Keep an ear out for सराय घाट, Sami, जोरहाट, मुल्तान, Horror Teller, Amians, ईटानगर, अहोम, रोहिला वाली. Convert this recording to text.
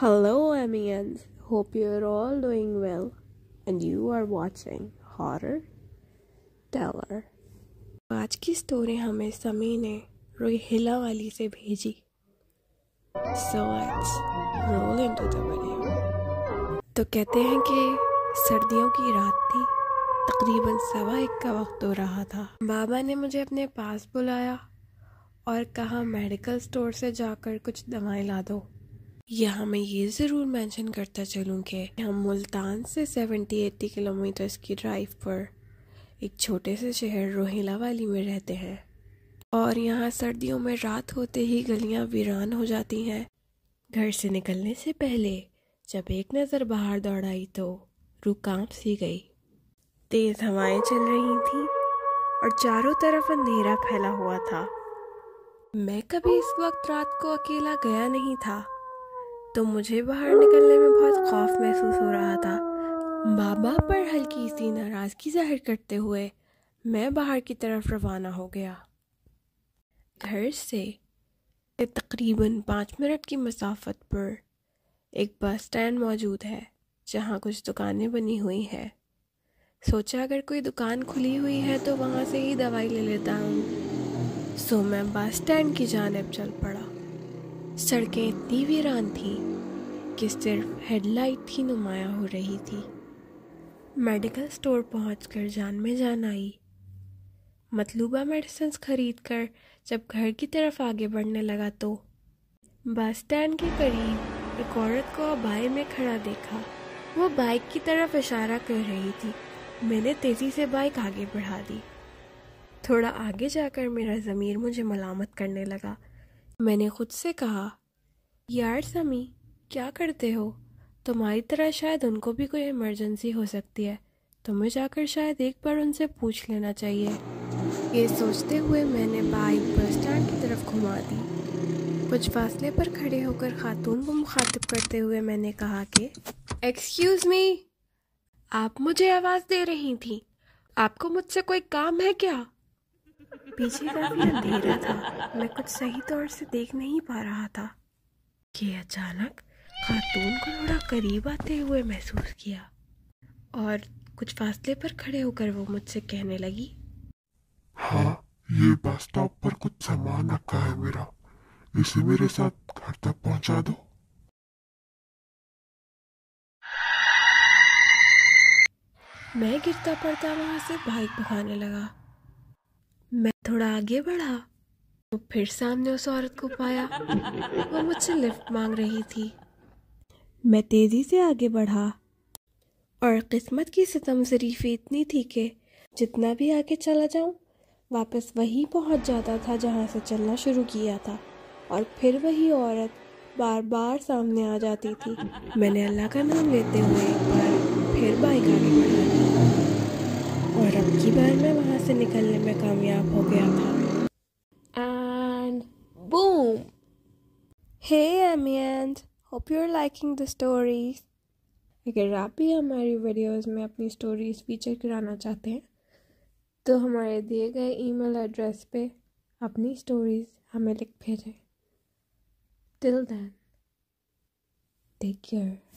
Hello, Amians. Hope you're all doing well, and you are watching Horror Teller. आज की story हमें समी ने रोहिला वाली से भेजी। So let's roll into the video. तो कहते हैं कि सर्दियों की रात थी, तकरीबन 1:15 का वक्त हो रहा था। बाबा ने मुझे अपने पास बुलाया और कहा मेडिकल स्टोर से जाकर कुछ दवाएं ला दो। यहाँ मैं ये ज़रूर मेंशन करता चलूँ कि हम मुल्तान से 70-80 किलोमीटर्स की ड्राइव पर एक छोटे से शहर रोहिला वाली में रहते हैं और यहाँ सर्दियों में रात होते ही गलियाँ वीरान हो जाती हैं। घर से निकलने से पहले जब एक नज़र बाहर दौड़ाई तो रूह कांप सी गई। तेज़ हवाएं चल रही थीं और चारों तरफ अंधेरा फैला हुआ था। मैं कभी इस वक्त रात को अकेला गया नहीं था तो मुझे बाहर निकलने में बहुत खौफ महसूस हो रहा था। बाबा पर हल्की सी नाराज़गी जाहिर करते हुए मैं बाहर की तरफ रवाना हो गया। घर से तकरीबन 5 मिनट की मसाफत पर एक बस स्टैंड मौजूद है जहां कुछ दुकानें बनी हुई हैं। सोचा अगर कोई दुकान खुली हुई है तो वहां से ही दवाई ले लेता हूँ। सो मैं बस स्टैंड की जानिब चल पड़ा। सड़कें इतनी वीरान थीं कि सिर्फ हेडलाइट ही नुमाया हो रही थी। मेडिकल स्टोर पहुंचकर जान में जान आई। मतलूबा मेडिसिन्स खरीदकर जब घर की तरफ आगे बढ़ने लगा तो बस स्टैंड के करीब एक औरत को बाएं में खड़ा देखा। वो बाइक की तरफ इशारा कर रही थी। मैंने तेज़ी से बाइक आगे बढ़ा दी। थोड़ा आगे जाकर मेरा ज़मीर मुझे मलामत करने लगा। मैंने खुद से कहा, यार समी क्या करते हो, तुम्हारी तरह शायद उनको भी कोई इमरजेंसी हो सकती है, तुम्हें जाकर शायद एक बार उनसे पूछ लेना चाहिए। ये सोचते हुए मैंने बाइक बस स्टैंड की तरफ घुमा दी। कुछ फासले पर खड़े होकर खातून को मुखातिब करते हुए मैंने कहा कि एक्सक्यूज़ मी, आप मुझे आवाज़ दे रही थी, आपको मुझसे कोई काम है क्या? पीछे काफी अंधेरा था, मैं कुछ सही तौर से देख नहीं पा रहा था कि अचानक खातून को थोड़ा करीब आते हुए महसूस किया और कुछ फासले पर खड़े होकर वो मुझसे कहने लगी, हाँ ये बस स्टॉप पर कुछ सामान रखा है मेरा, इसे मेरे साथ घर तक पहुंचा दो। मैं गिरता पड़ता वहां से बाइक भगाने लगा। मैं थोड़ा आगे बढ़ा तो फिर सामने उस औरत को पाया। वो मुझसे लिफ्ट मांग रही थी। मैं तेज़ी से आगे बढ़ा और किस्मत की सितम ज़रीफ़ी इतनी थी कि जितना भी आगे चला जाऊं वापस वहीं पहुंच जाता था जहां से चलना शुरू किया था और फिर वही औरत बार बार सामने आ जाती थी। मैंने अल्लाह का नाम लेते हुए एक बार फिर बाइक आगे बढ़ा और अब की बार मैं वहाँ से निकलने में कामयाब हो गया था। And boom! Hey एमियंस, hope you are liking the stories. अगर आप भी हमारी वीडियोस में अपनी स्टोरीज फीचर कराना चाहते हैं तो हमारे दिए गए ईमेल एड्रेस पे अपनी स्टोरीज हमें लिख भेजें। Till then take care.